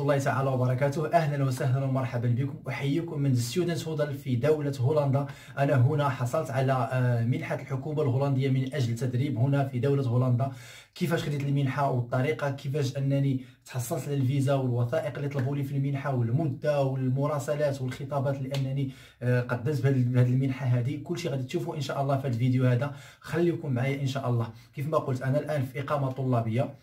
ورحمة الله تعالى وبركاته. اهلا وسهلا ومرحبا بكم، احييكم من ستودنت هودل في دولة هولندا. انا هنا حصلت على منحة الحكومة الهولندية من اجل التدريب هنا في دولة هولندا. كيفاش خديت المنحة والطريقة كيفاش انني تحصلت على الفيزا والوثائق اللي طلبوا لي في المنحة والمدة والمراسلات والخطابات اللي انني قدمت بهذه المنحة هذه. كلشي غادي تشوفوا ان شاء الله في الفيديو هذا، خليكم معايا ان شاء الله. كيف ما قلت انا الان في إقامة طلابية.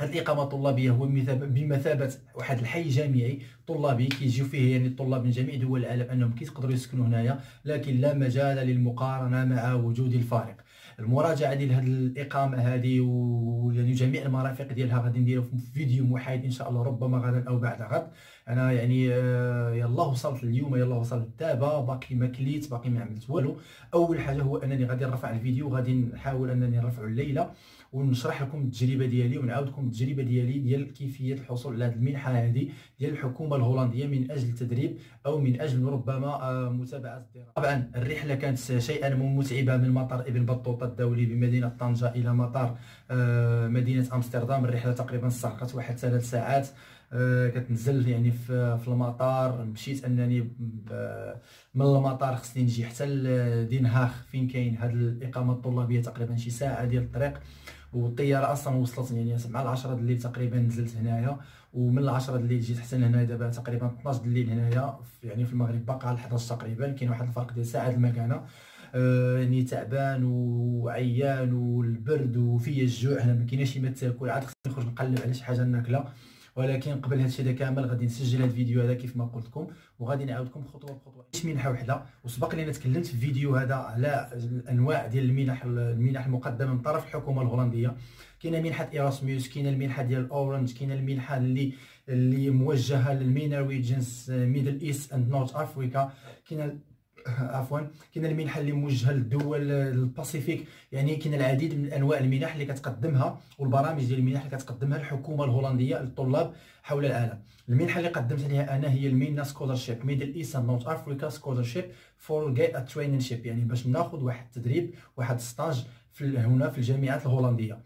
هاد الإقامة الطلابية هو بمثابة واحد الحي جامعي طلابي كيجيو فيه يعني الطلاب من جميع دول العالم انهم كيقدروا يسكنوا هنايا، لكن لا مجال للمقارنة مع وجود الفارق. المراجعة ديال هاد الإقامة هذه ويعني جميع المرافق ديالها غادي نديرو في فيديو محايد ان شاء الله، ربما غدا او بعد غد. انا يعني يلا وصلت اليوم، يلا وصلت دابا، باقي ما كليت، باقي ما عملت والو. اول حاجة هو انني غادي نرفع الفيديو، غادي نحاول انني نرفعو الليلة ونشرح لكم التجربة ديالي ونعاودكم التجربة ديالي ديال كيفية الحصول على هذه المنحة هذه ديال الحكومة الهولندية من اجل التدريب او من اجل ربما متابعة الدراسة. طبعا الرحلة كانت شيئا متعبة من مطار ابن بطوطة الدولي بمدينة طنجة الى مطار مدينة امستردام. الرحلة تقريبا استغرقت واحد 3 ساعات. كتنزل يعني في المطار، مشيت انني من المطار خصني نجي حتى لدين هاخ فين كاين هاد الإقامة الطلابية، تقريبا شي ساعة ديال الطريق. والطياره اصلا وصلت يعني 7:10 الليل تقريبا نزلت هنايا، ومن 10 الليل جيت حتى لهنايا. دابا تقريبا 12 الليل هنايا يعني في المغرب، باقا على 11 تقريبا. كاين واحد الفرق ديال ساعه المكانه. يعني تعبان وعيان والبرد وفيا الجوع، هنا ما كايناش ما تاكل، عاد خصني نخرج نقلب على شي حاجه ناكلها. ولكن قبل هادشي دا كامل غادي نسجل هاد الفيديو هذا كيف ما قلت لكم، وغادي نعاودكم خطوه بخطوه. ماشي منحه وحده، وسبق لي انا تكلمت في الفيديو هذا على الانواع ديال المنح المقدمه من طرف الحكومه الهولنديه. كاينه منحه إيراسموس، كاينه المنحه ديال اورنج، كاينه المنحه اللي موجهه للمينويجنز ميدل ايست اند نورث افريكا، كاينه كاينه المنحه اللي موجهه للدول الباسيفيك. يعني كاين العديد من انواع المنح اللي كتقدمها والبرامج ديال المنح اللي كتقدمها الحكومه الهولنديه للطلاب حول العالم. المنحه اللي قدمت عليها انا هي المينا سكولرشيب ميدل ايست اند نورث افريكا سكولرشيب فور جاي ترينينشيب، يعني باش ناخذ واحد التدريب، واحد ستاج هنا في الجامعات الهولنديه.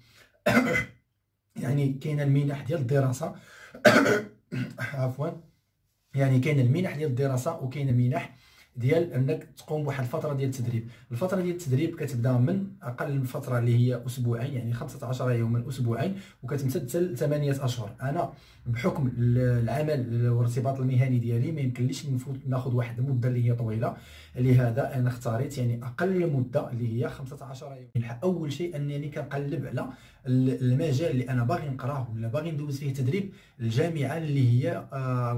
يعني كاينه المنح ديال الدراسه يعني كاينه المنح ديال الدراسه، وكاينه منح ديال انك تقوم بواحد الفتره ديال التدريب. الفتره ديال التدريب كتبدا من اقل فتره اللي هي اسبوعين، يعني 15 يوما اسبوعين، وكتمتد حتى 8 اشهر. انا بحكم العمل والارتباط المهني ديالي ما يمكنليش ناخذ واحد المده اللي هي طويله، لهذا انا اختاريت يعني اقل مده اللي هي 15 يوم. اول شيء انني كنقلب على المجال اللي انا باغي نقراه ولا باغي ندوز فيه تدريب، الجامعه اللي هي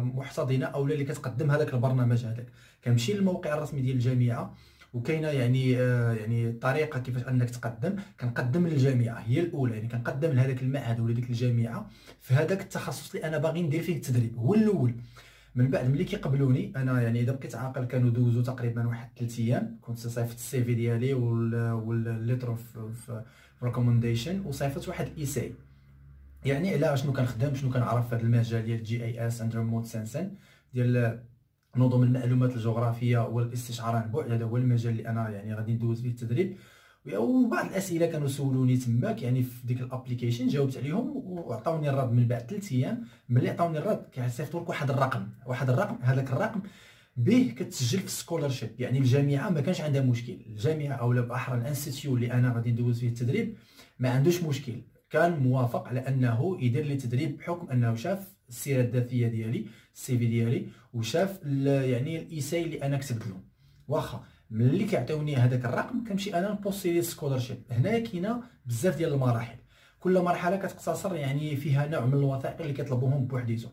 محتضنه او اللي كتقدم هذاك البرنامج هذاك. كنمشي الموقع الرسمي ديال الجامعه، وكاينه يعني طريقه كيفاش انك تقدم. كنقدم للجامعه هي الاولى، يعني كنقدم لهذاك المعهد ولا ديك الجامعه في هذاك التخصص اللي انا باغي ندير فيه التدريب هو الاول. من بعد ملي كيقبلوني انا، يعني اذا بقيت عاقل كانوا دوزوا تقريبا واحد 3 ايام. كنت صيفط السي في ديالي والليتر اوف ريكومنديشن، وصيفط واحد ايساي يعني على شنو كنخدم، شنو كنعرف في هذا المجال ديال جي اي اس اند ريموت سنسين ديال نظم المعلومات الجغرافيه والاستشعار عن بعد. هذا هو المجال اللي انا يعني غادي ندوز فيه التدريب. وبعض الاسئله كانوا سولوني تماك يعني في ديك الابليكيشن، جاوبت عليهم وعطاوني الرد. من بعد 3 ايام ملي عطاوني الرد كيصيفطوا لك واحد الرقم، هذاك الرقم به كتسجل في السكولرشيب. يعني الجامعه ما كانش عندها مشكل، الجامعه او بالاحرى الانستيتيو اللي انا غادي ندوز فيه التدريب ما عندوش مشكل، كان موافق على انه يدير لي تدريب بحكم انه شاف السيره الذاتيه ديالي، السي في ديالي، وشاف يعني الايساي اللي انا كتبت له. واخا ملي كيعطيوني هذاك الرقم كنمشي انا نبوستي سكولرشيب. هنايا كاينه بزاف ديال المراحل، كل مرحله كتقتصر يعني فيها نوع من الوثائق اللي كيطلبوهم بوحديتهم.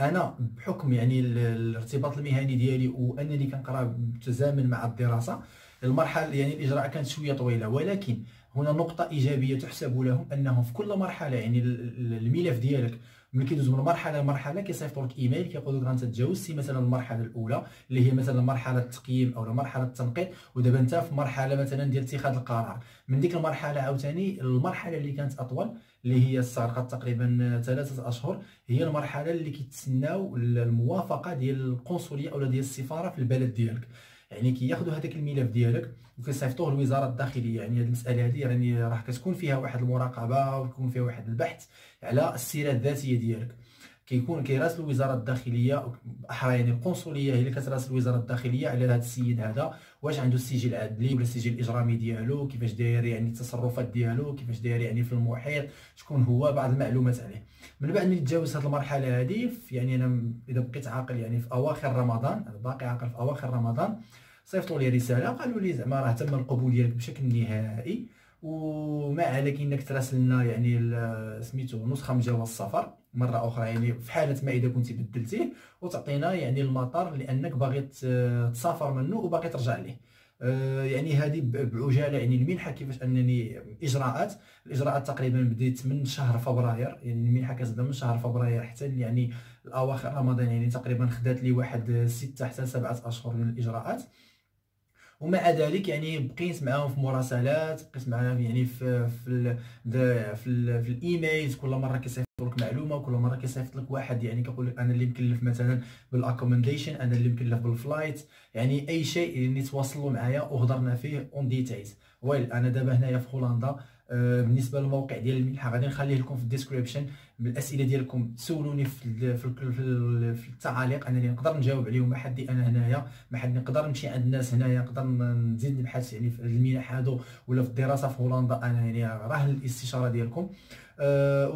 انا بحكم يعني الارتباط المهني ديالي وانني كنقرا متزامن مع الدراسه، المرحله يعني الاجراء كانت شويه طويله، ولكن هنا نقطه ايجابيه تحسب لهم، انهم في كل مرحله يعني الملف ديالك ملي كيدوز من مرحله لمرحله كيصيفطوا لك ايميل كيقولوا لك راه تجاوزتي مثلا المرحله الاولى اللي هي مثلا مرحله التقييم او مرحله التنقيط، ودابا انت في مرحله مثلا ديال اتخاذ القرار. من ديك المرحله عاوتاني المرحله اللي كانت اطول اللي هي استغرقت تقريبا 3 اشهر، هي المرحله اللي كيتسناو الموافقه ديال القنصليه او ديال السفاره في البلد ديالك. يعني كياخذوا هذاك الملف ديالك وكيصيفطوه للوزاره الداخليه. يعني هذه المساله هذه يعني راه كتكون فيها واحد المراقبه ويكون فيها واحد البحث على السيره الذاتيه ديالك. كيكون كيراسل وزاره الداخليه، احرى يعني القنصليه هي اللي كتراسل وزاره الداخليه على هذا السيد هذا واش عنده السجل العدلي ولا السجل الاجرامي ديالو، كيفاش داير يعني التصرفات ديالو، كيفاش داير يعني في المحيط، شكون هو، بعض المعلومات عليه. من بعد ملي تجاوز هذه المرحله هذه، يعني انا اذا بقيت عاقل يعني في اواخر رمضان، باقي عاقل في اواخر رمضان، صيفطوا لي رساله قالوا لي زعما راه تم القبول ديالك بشكل نهائي، وما عليك انك تراسل لنا يعني سميتو نسخه من جواز السفر مره اخرى، يعني في حاله ما اذا كنتي بدلتيه، وتعطينا يعني المطار لانك باغي تسافر منه وباغي ترجع ليه. يعني هذه بعجاله يعني المنحه كيفاش انني الاجراءات تقريبا بديت من شهر فبراير، يعني المنحه كتبدا من شهر فبراير حتى يعني اواخر رمضان، يعني تقريبا خدات لي واحد 6 حتى 7 اشهر من الاجراءات. ومع ذلك يعني بقيت معاهم في مراسلات، بقيت معاهم يعني في الايميل، كل مره كيصيفط لك معلومه، كل مره كيصيفط لك واحد يعني كيقول لك انا اللي مكلف مثلا بالاكوموديشن، انا اللي مكلف بالفلايت، يعني اي شيء اللي تواصلوا معايا وهضرنا فيه اون ديتايلز. ويل انا دابا هنايا في هولندا بالنسبه للموقع ديال المنحه غادي نخليه لكم في الديسكريبشن، بالاسئله ديالكم سولوني في التعاليق، انني نقدر نجاوب عليهم، ما حدي انا هنايا، ما حد نقدر نمشي عند الناس هنايا، نقدر نزيد نبحث يعني في المنح هادو ولا في الدراسه في هولندا، انا يعني راه الاستشاره ديالكم.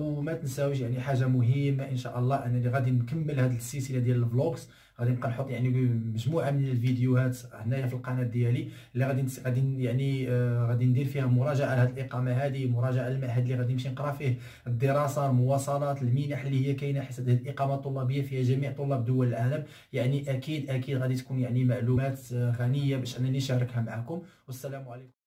وما تنساوش يعني حاجه مهمه ان شاء الله، انني غادي نكمل هذه السلسله ديال الفلوغز، غادي نبقى نحط يعني مجموعه من الفيديوهات هنايا في القناه ديالي اللي غادي يعني غادي ندير فيها مراجعه لهاد الاقامه هذه، مراجعه للمعهد اللي غادي نمشي نقرا فيه، الدراسه، المواصلات، المنح اللي هي كاينه، حيت هذه الاقامه الطلابيه فيها جميع طلاب دول العالم، يعني اكيد غادي تكون يعني معلومات غنيه باش انني نشاركها معكم. والسلام عليكم.